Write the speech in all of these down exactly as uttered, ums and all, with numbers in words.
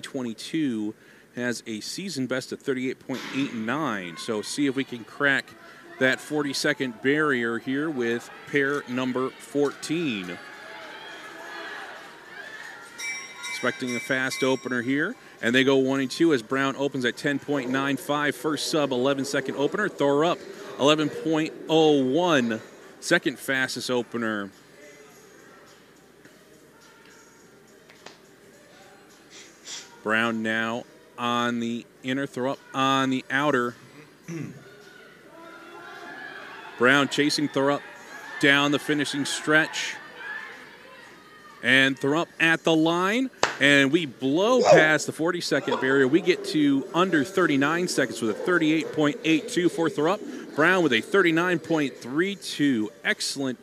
twenty twenty-two has a season best of thirty-eight point eight nine. So see if we can crack that forty-second barrier here with pair number fourteen. Expecting a fast opener here. And they go one and two as Brown opens at ten point nine five. First sub, eleven second opener. Thorup, eleven point oh one. Second fastest opener. Brown now on the inner, Thorup on the outer. Brown chasing Thorup down the finishing stretch. And Thorup at the line. And we blow past the forty-second barrier. We get to under thirty-nine seconds with a thirty-eight point eight two for Thorup. Brown with a thirty-nine point three two. Excellent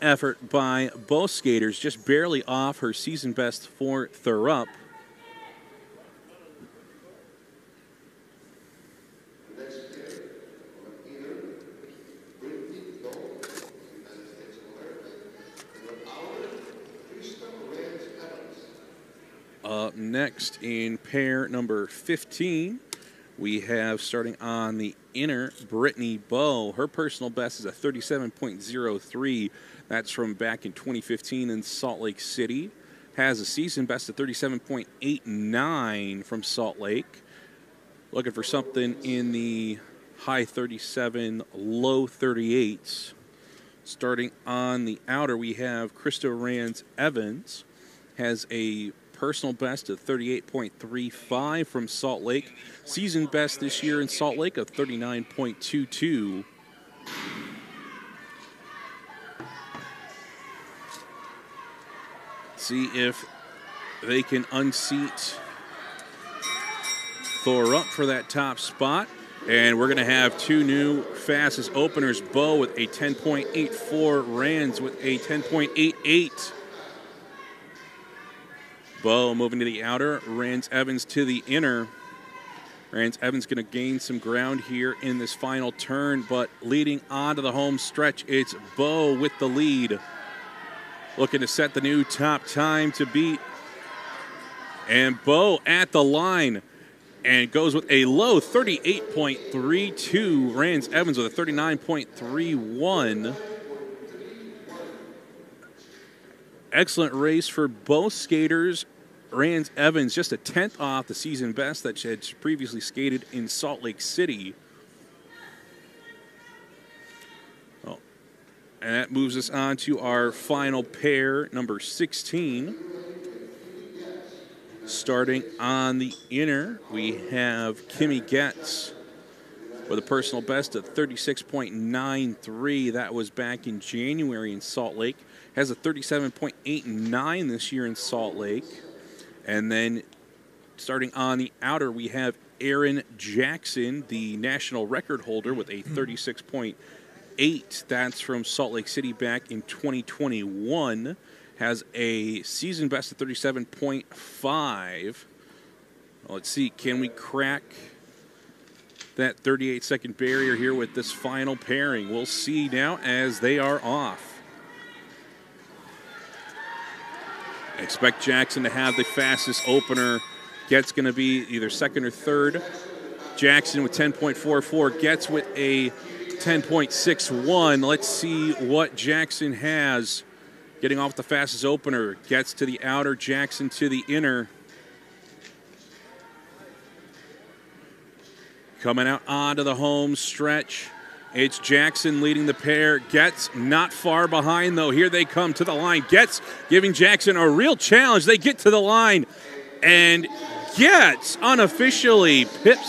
effort by both skaters, just barely off her season best for Thorup. Up next in pair number fifteen, we have starting on the inner, Brittany Bowe. Her personal best is a thirty-seven point oh three. That's from back in twenty fifteen in Salt Lake City. Has a season best of thirty-seven point eight nine from Salt Lake. Looking for something in the high thirty-seven, low thirty-eights. Starting on the outer, we have Christa Rands-Evans. Has a personal best of thirty-eight point three five from Salt Lake. Season best this year in Salt Lake of thirty-nine point two two. See if they can unseat Thorup for that top spot. And we're going to have two new fastest openers. Bowe with a ten point eight four. Rands with a ten point eight eight. Bowe moving to the outer, Rands-Evans to the inner. Rands-Evans going to gain some ground here in this final turn, but leading onto the home stretch, it's Bowe with the lead. Looking to set the new top time to beat. And Bowe at the line and goes with a low thirty-eight point three two. Rands-Evans with a thirty-nine point three one. Excellent race for both skaters. Rands-Evans just a tenth off the season best that she had previously skated in Salt Lake City. Oh. And that moves us on to our final pair, number sixteen. Starting on the inner, we have Kimi Goetz with a personal best of thirty-six point nine three. That was back in January in Salt Lake. Has a thirty-seven point eight nine this year in Salt Lake. And then starting on the outer, we have Aaron Jackson, the national record holder, with a thirty-six point eight. That's from Salt Lake City back in twenty twenty-one. Has a season best of thirty-seven point five. Well, let's see, can we crack that thirty-eight second barrier here with this final pairing? We'll see now as they are off. Expect Jackson to have the fastest opener. Goetz going to be either second or third. Jackson with ten point four four. Goetz with a ten point six one. Let's see what Jackson has. Getting off the fastest opener. Goetz to the outer. Jackson to the inner. Coming out onto the home stretch. It's Jackson leading the pair. Goetz not far behind, though. Here they come to the line. Goetz giving Jackson a real challenge. They get to the line. And Goetz unofficially pips